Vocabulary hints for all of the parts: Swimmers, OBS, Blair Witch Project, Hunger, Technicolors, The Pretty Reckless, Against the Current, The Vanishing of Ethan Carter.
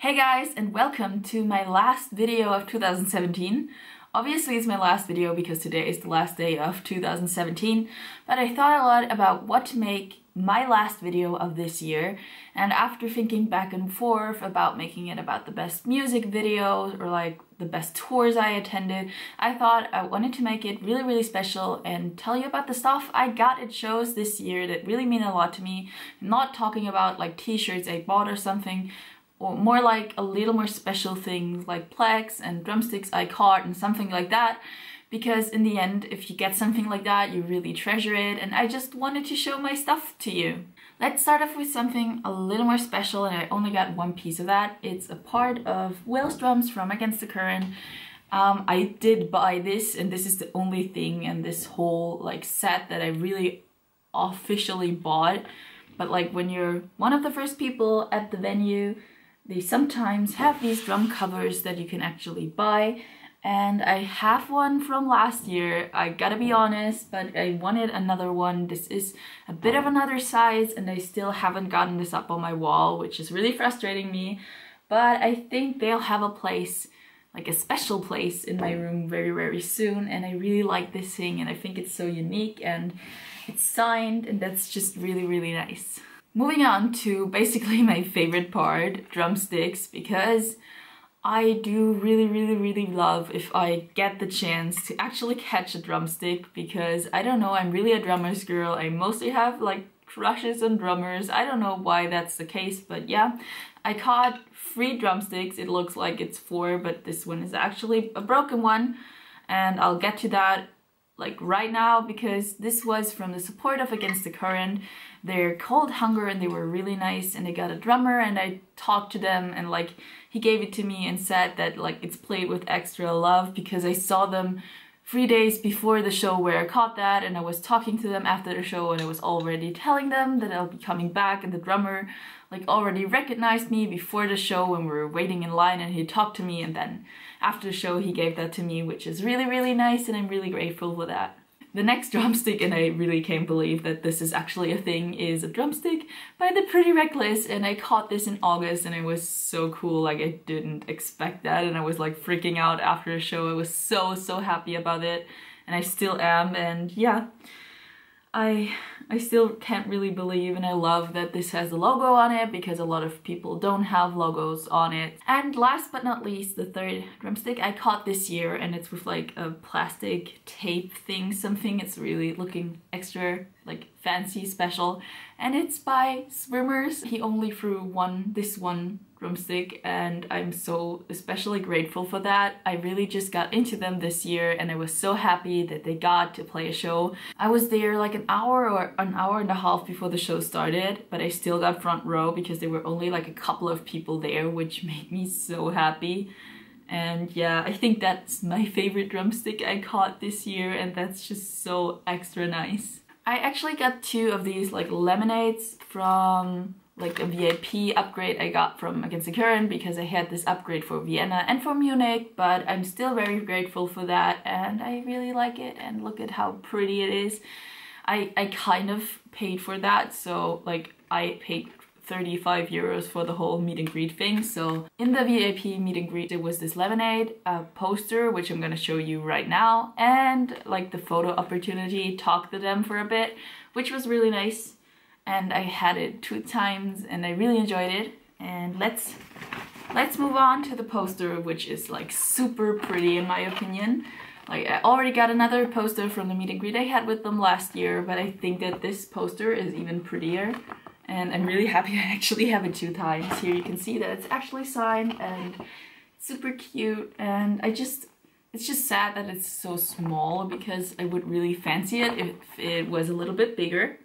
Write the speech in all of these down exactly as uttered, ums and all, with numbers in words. Hey guys, and welcome to my last video of two thousand seventeen. Obviously it's my last video because today is the last day of two thousand seventeen, but I thought a lot about what to make my last video of this year, and after thinking back and forth about making it about the best music videos or like the best tours I attended, I thought I wanted to make it really really special and tell you about the stuff I got at shows this year that really mean a lot to me. I'm not talking about like t-shirts I bought or something, or more like a little more special things like plaques and drumsticks I caught and something like that, because in the end if you get something like that you really treasure it, and I just wanted to show my stuff to you. Let's start off with something a little more special, and I only got one piece of that. It's a part of Will's drums from Against the Current. Um, I did buy this, and this is the only thing in this whole like set that I really officially bought, but like when you're one of the first people at the venue, they sometimes have these drum covers that you can actually buy, and I have one from last year, I gotta be honest, but I wanted another one. This is a bit of another size, and I still haven't gotten this up on my wall, which is really frustrating me, but I think they'll have a place, like a special place in my room very very soon, and I really like this thing, and I think it's so unique, and it's signed, and that's just really really nice. Moving on to basically my favorite part, drumsticks, because I do really really really love if I get the chance to actually catch a drumstick, because I don't know, I'm really a drummer's girl. I mostly have like crushes on drummers. I don't know why that's the case, but yeah. I caught three drumsticks. It looks like it's four, but this one is actually a broken one, and I'll get to that like right now, because this was from the support of Against the Current. They're called Hunger, and they were really nice, and they got a drummer, and I talked to them, and like he gave it to me and said that like it's played with extra love, because I saw them three days before the show where I caught that, and I was talking to them after the show, and I was already telling them that I'll be coming back, and the drummer like already recognized me before the show when we were waiting in line, and he talked to me, and then after the show he gave that to me, which is really really nice, and I'm really grateful for that. The next drumstick, and I really can't believe that this is actually a thing, is a drumstick by The Pretty Reckless, and I caught this in August, and it was so cool, like I didn't expect that, and I was like freaking out after the show. I was so so happy about it, and I still am, and yeah, I I still can't really believe, and I love that this has a logo on it, because a lot of people don't have logos on it. And last but not least, the third drumstick I caught this year, and it's with like a plastic tape thing, something. It's really looking extra like fancy, special, and it's by Swimmers. He only threw one, this one drumstick, and I'm so especially grateful for that. I really just got into them this year, and I was so happy that they got to play a show. I was there like an hour or an hour and a half before the show started, but I still got front row because there were only like a couple of people there, which made me so happy. And yeah, I think that's my favorite drumstick I caught this year, and that's just so extra nice. I actually got two of these like lemonades from like a V I P upgrade I got from Against the Current, because I had this upgrade for Vienna and for Munich, but I'm still very grateful for that, and I really like it, and look at how pretty it is. I, I kind of paid for that, so like I paid thirty-five euros for the whole meet and greet thing. So in the V I P meet and greet there was this lemonade, a poster which I'm gonna show you right now, and like the photo opportunity, talked to them for a bit, which was really nice, and I had it two times and I really enjoyed it. And let's let's move on to the poster, which is like super pretty in my opinion. Like I already got another poster from the meet and greet I had with them last year, but I think that this poster is even prettier. And I'm really happy I actually have it two times. Here you can see that it's actually signed, and super cute, and I just, it's just sad that it's so small, because I would really fancy it if it was a little bit bigger.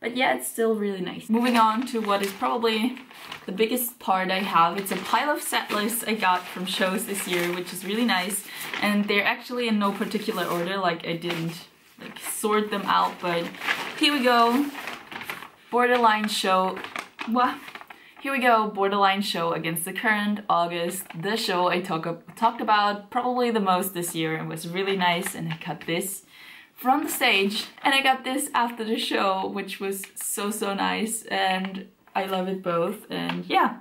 But yeah, it's still really nice. Moving on to what is probably the biggest part I have. It's a pile of set lists I got from shows this year, which is really nice. And they're actually in no particular order, like I didn't like sort them out, but here we go. Borderline show, well, here we go, Borderline show, Against the Current, August, the show I talk, talked about probably the most this year, and was really nice, and I got this from the stage, and I got this after the show, which was so so nice, and I love it both, and yeah,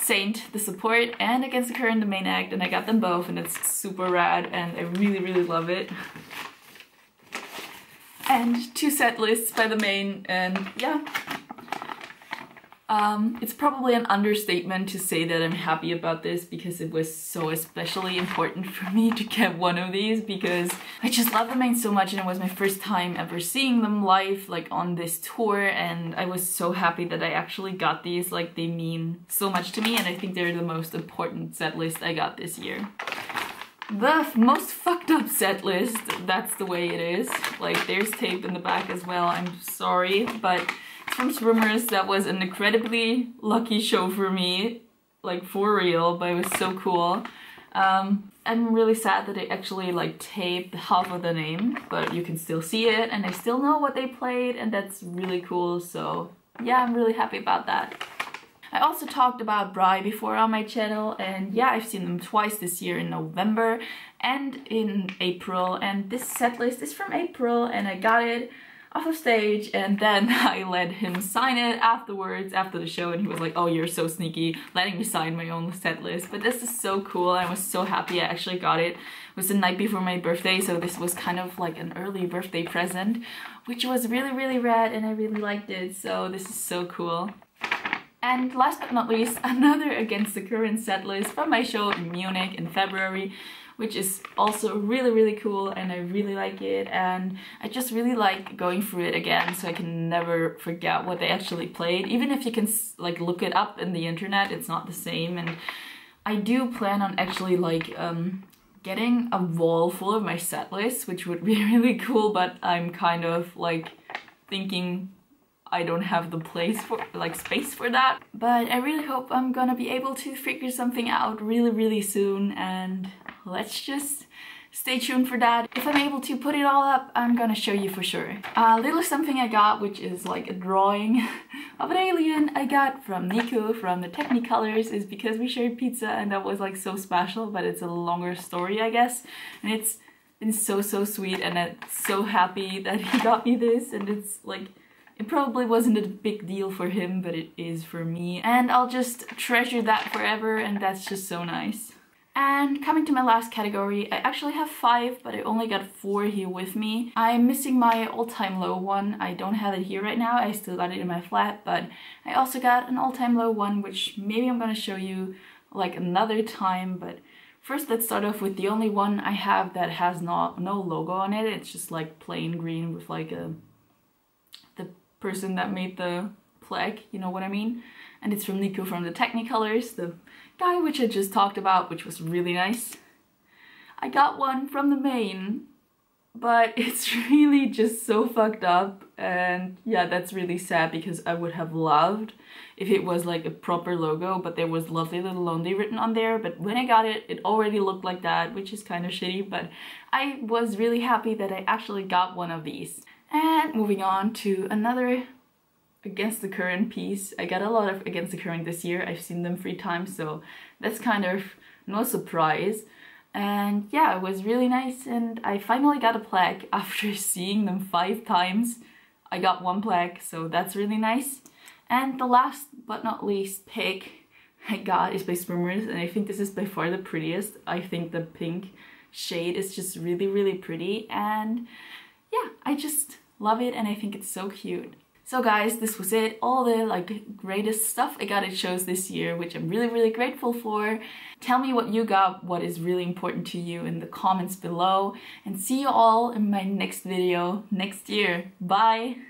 Saint, the support, and Against the Current, the main act, and I got them both, and it's super rad, and I really, really love it. And two set lists by the main, and yeah. Um, it's probably an understatement to say that I'm happy about this, because it was so especially important for me to get one of these, because I just love the main so much, and it was my first time ever seeing them live, like on this tour, and I was so happy that I actually got these. Like, they mean so much to me, and I think they're the most important set list I got this year. The most fucked up set list, that's the way it is. Like, there's tape in the back as well, I'm sorry, but from Swimmers. That was an incredibly lucky show for me, like for real, but it was so cool. Um, I'm really sad that they actually like taped half of the name, but you can still see it and I still know what they played, and that's really cool, so yeah, I'm really happy about that. I also talked about Bri before on my channel, and yeah, I've seen them twice this year, in November and in April, and this set list is from April, and I got it off of stage, and then I let him sign it afterwards, after the show, and he was like, oh, you're so sneaky, letting me sign my own set list. But this is so cool, I was so happy I actually got it. It was the night before my birthday, so this was kind of like an early birthday present, which was really, really rad, and I really liked it, so this is so cool. And last but not least, another Against the Current set list from my show in Munich in February, which is also really, really cool, and I really like it, and I just really like going through it again, so I can never forget what they actually played. Even if you can like look it up in the internet, it's not the same, and I do plan on actually like um, getting a wall full of my set lists, which would be really cool, but I'm kind of like thinking I don't have the place for, like, space for that. But I really hope I'm gonna be able to figure something out really, really soon, and let's just stay tuned for that. If I'm able to put it all up, I'm gonna show you for sure. A little something I got, which is like a drawing of an alien I got from Nico from the Technicolors, is because we shared pizza, and that was like so special, but it's a longer story, I guess, and it's been so, so sweet, and I'm so happy that he got me this, and it's like, it probably wasn't a big deal for him, but it is for me, and I'll just treasure that forever, and that's just so nice. And coming to my last category, I actually have five, but I only got four here with me. I'm missing my All Time Low one. I don't have it here right now, I still got it in my flat, but I also got an All Time Low one, which maybe I'm gonna show you like another time, but first let's start off with the only one I have that has no, no logo on it. It's just like plain green with like a person that made the plaque, you know what I mean? And it's from Nico from the Technicolors, the guy which I just talked about, which was really nice. I got one from the main, but it's really just so fucked up, and yeah, that's really sad, because I would have loved if it was like a proper logo, but there was Lovely Little Lonely written on there, but when I got it, it already looked like that, which is kind of shitty, but I was really happy that I actually got one of these. And moving on to another Against the Current piece. I got a lot of Against the Current this year. I've seen them three times, so that's kind of no surprise. And yeah, it was really nice, and I finally got a plaque after seeing them five times. I got one plaque, so that's really nice. And the last but not least pick I got is by Swimmers, and I think this is by far the prettiest. I think the pink shade is just really, really pretty, and yeah, I just love it, and I think it's so cute. So guys, this was it. All the like greatest stuff I got at shows this year, which I'm really, really grateful for. Tell me what you got, what is really important to you in the comments below, and see you all in my next video next year. Bye!